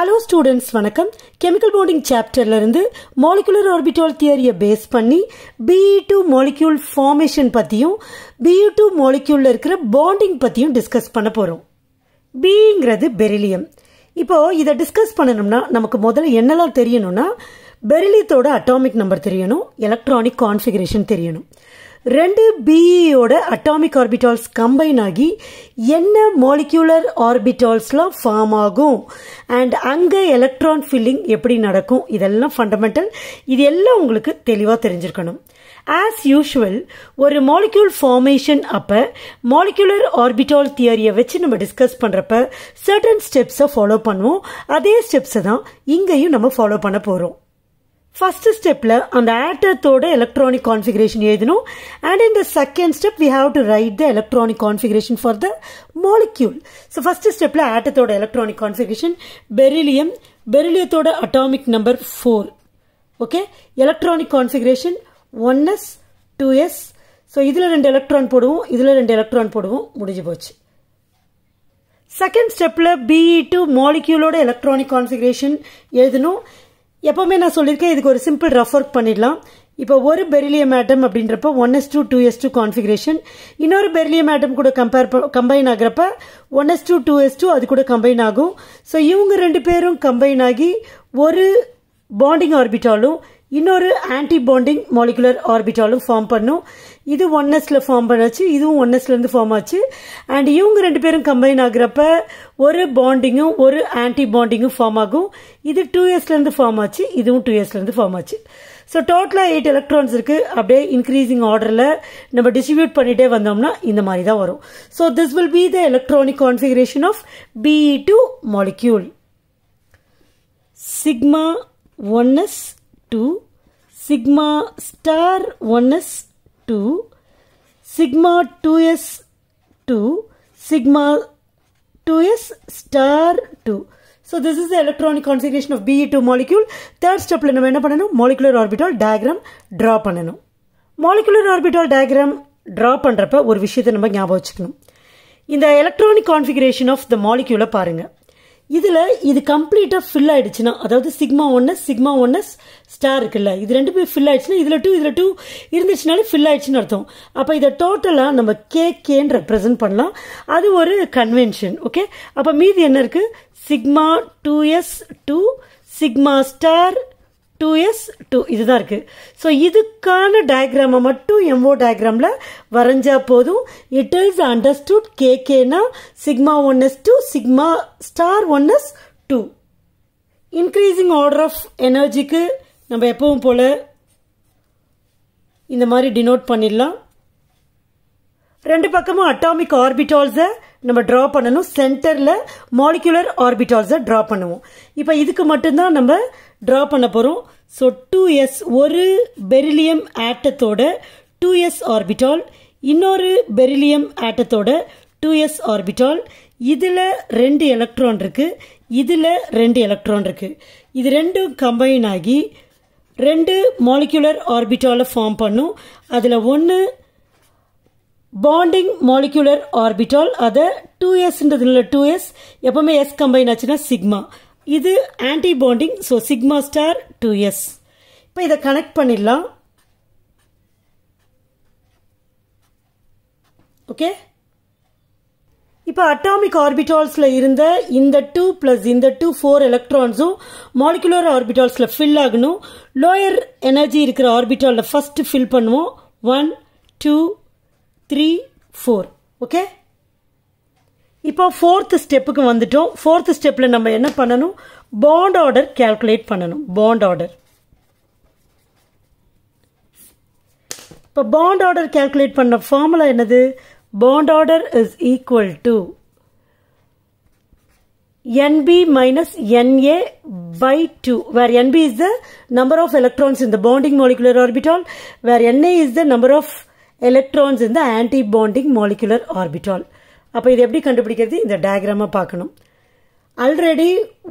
Hello students, vanakkam. Chemical bonding chapter la irundhu molecular orbital theory base panni B2 molecule formation pathiyum B2 molecule la irukra bonding pathiyum discuss panna porom. B ingradhu beryllium. Ipo idha discuss pannanumna namakku modala ennala theriyanumna beryllium oda atomic number theriyanum, electronic configuration theriyanum. Rendu B oda atomic orbitals combine agi enna molecular orbitals la form agum and anga electron filling eppadi nadakum idella fundamental idella ungalku theliva therinjirkanum. As usual oru molecule formation appa molecular orbital theory vechi nama discuss pandrappa certain steps follow pannuvom, adhe steps dhaan ingayum nama follow panna porom. First step la and atom oda electronic configuration edinum, and in the second step we have to write the electronic configuration for the molecule. So first step la atom oda electronic configuration beryllium oda atomic number 4. Okay, electronic configuration 1s 2s. So idhula rendu electron poduvom, idhula rendu electron poduvom, mudinju pochu. Second step la B2 molecule oda electronic configuration edinum. எப்பவுமே நான் சொல்லியிருக்கேன், இதுக்கு ஒரு simple rough work பண்ணிடலாம். இப்போ ஒரு beryllium atom அப்படின்றப்ப 1s2 2s2 configuration, இன்னொரு பெரிலியம் ஆட்டம் கூட கம்பைன் ஆகிறப்ப 1s2 2s2 அது கூட கம்பைன் ஆகும். ஸோ இவங்க ரெண்டு பேரும் கம்பைன் ஆகி ஒரு பாண்டிங் ஆர்பிட்டாலும் இன்னொரு ஆன்டி பாண்டிங் மாலிகுலர் ஆர்பிட்டாலும் ஃபார்ம் பண்ணும். இது 1sல ஃபார்ம் பண்ணாச்சு, இதுவும் 1sலேருந்து ஃபார்ம் ஆச்சு. அண்ட் இவங்க ரெண்டு பேரும் கம்பைன் ஆகுறப்ப ஒரு பாண்டிங்கும் ஒரு ஆன்டி பாண்டிங்கும் ஃபார்ம் ஆகும். இது 2sலேருந்து ஃபார்ம் ஆச்சு, இதுவும் 2sலேருந்து ஃபார்ம் ஆச்சு. ஸோ டோட்டலாக 8 எலக்ட்ரான்ஸ் இருக்குது. அப்படியே இன்க்ரீஸிங் ஆர்டரில் நம்ம டிஸ்ட்ரிபியூட் பண்ணிகிட்டே வந்தோம்னா இந்த மாதிரி தான் வரும். So this will be the electronic configuration of B2 molecule. Sigma 1s2, sigma star 1s2, sigma 2s2, sigma 2s star 2. So this is the electronic configuration of Be2 molecule. Third step la nam enna pananum, molecular orbital diagram draw pananum. Molecular orbital diagram draw பண்றப்ப ஒரு விஷயத்தை நம்ம ஞாபகம் வச்சுக்கணும். இந்த electronic configuration of the molecule பாருங்க, இதுல இது கம்ப்ளீட்டா ஃபில் ஆயிடுச்சுன்னா, அதாவது சிக்மா ஒன்னஸ் ஸ்டார் இருக்குல்ல, இது ரெண்டு பேர் ஃபில் ஆயிடுச்சுன்னா, இதுல டூ இருந்துச்சுனாலே ஃபில் ஆயிடுச்சுன்னு அர்த்தம். அப்ப இதை டோட்டலா நம்ம கேன்ற ப்ரெசென்ட் பண்ணலாம். அது ஒரு கன்வென்ஷன். ஓகே, அப்ப மீதி என்ன இருக்கு? Sigma 2s2, sigma star 2s2, இதுதான் இருக்கு. ஸோ இதுக்கான டயக்ராம மட்டும் எம்ஓ டயக்ராமில் வரைஞ்சா போதும். It is understood. கேகேனா sigma 1s2, sigma star 1s2. Increasing order of எனர்ஜிக்கு நம்ம எப்பவும் போல இந்த மாதிரி டினோட் பண்ணிடலாம். ரெண்டு பக்கமும் அட்டாமிக் ஆர்பிட்டால்ஸை நம்ம ட்ரா பண்ணணும். சென்டரில் மாலிகுலர் ஆர்பிட்டால்ஸை ட்ரா பண்ணுவோம். இப்போ இதுக்கு மட்டும்தான் நம்ம ட்ரா பண்ண போகிறோம். ஸோ 2s ஒரு பெரிலியம் ஆட்டத்தோட 2s ஆர்பிட்டால், இன்னொரு பெரிலியம் ஆட்டத்தோட 2s ஆர்பிட்டால். இதில் 2 எலக்ட்ரான் இருக்குது, இதில் 2 எலக்ட்ரான் இருக்குது. இது ரெண்டும் கம்பைன் ஆகி 2 மாலிகுலர் ஆர்பிட்டாலை ஃபார்ம் பண்ணும். அதில் ஒன்று பாண்டிங் மாலிகுலர் ஆர்பிட்டால், அதை 2sன்றதுல 2s, எப்பவுமே s கம்பைன் ஆச்சுன்னா சிக்மா. இது anti bonding, so sigma star 2s. இப்போ இதை கனெக்ட் பண்ணிடலாம். ஓகே, இப்போ அட்டாமிக் ஆர்பிட்டால்ஸ்ல இருந்த இந்த 2 பிளஸ் இந்த 2 4 எலக்ட்ரான்ஸும் மாலிகுலர் ஆர்பிட்டால்ஸ்ல ஃபில் ஆகணும். லோயர் எனர்ஜி இருக்கிற ஆர்பிட்டால்ல ஃபர்ஸ்ட் ஃபில் பண்ணுவோம். 1 2 3 4. ஓகே, இப்போ ஃபோர்த் ஸ்டெப்புக்கு வந்துட்டோம். ஃபோர்த் ஸ்டெப்பில் நம்ம என்ன பண்ணணும்? பாண்ட் ஆர்டர் கேல்குலேட் பண்ணணும். பாண்ட் ஆர்டர், இப்போ பாண்ட் ஆர்டர் கேல்குலேட் பண்ண ஃபார்முலா என்னது? Bond order is equal to NB minus NA by 2, where NB is the number of electrons in the bonding molecular orbital, where NA is the number of electrons in the anti-bonding molecular orbital. அப்போ இது எப்படி கண்டுபிடிக்கிறது? இந்த டயக்ராமை பார்க்கணும். Already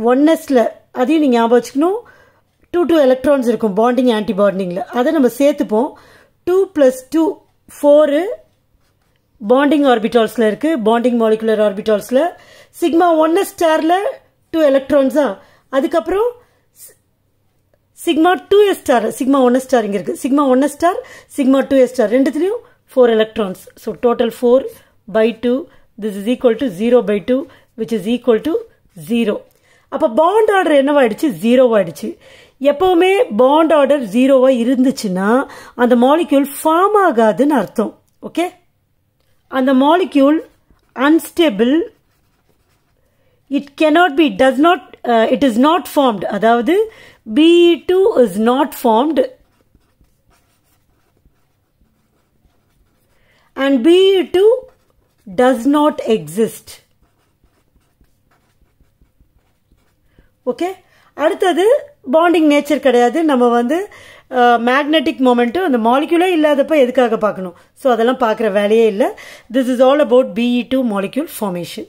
1sல அதையும் நீங்கள் ஞாபகம் வச்சுக்கணும், 2 எலக்ட்ரான்ஸ் இருக்கும் பாண்டிங் ஆன்டி பாண்டிங்கில். அதை நம்ம சேர்த்துப்போம். 2 + 2 4 பாண்டிங் ஆர்பிட்டால்ஸில் இருக்குது, பாண்டிங் மாலிகுலர் ஆர்பிட்டால்ஸில். சிக்மா 1s ஸ்டாரில் 2 எலக்ட்ரான்ஸா, அதுக்கப்புறம் sigma 2s star, sigma 1s star இங்க இருக்கு. sigma 1s star, sigma 2s star ரெண்டுத்துலயும் 4 electrons. So total 4/2, this is equal to 0/2, which is equal to 0. அப்ப bond order என்னவாயிடுச்சு? 0 ஆயிடுச்சு. எப்பவுமே bond order 0 ஆ இருந்துச்சுன்னா அந்த molecule form ஆகாதுன்னு அர்த்தம். ஓகே? அந்த molecule unstable, it cannot be, does not, it is not formed. அதாவது B2 is not formed and B2 does not exist. Okay? அடுத்தது bonding nature கிடையாது. நம்ம வந்து magnetic momentum அந்த molecule இல்லாதப்ப எதுக்காக பார்க்கணும்? So அதெல்லாம் பார்க்குற வேலையே இல்லை. This is all about B2 molecule formation.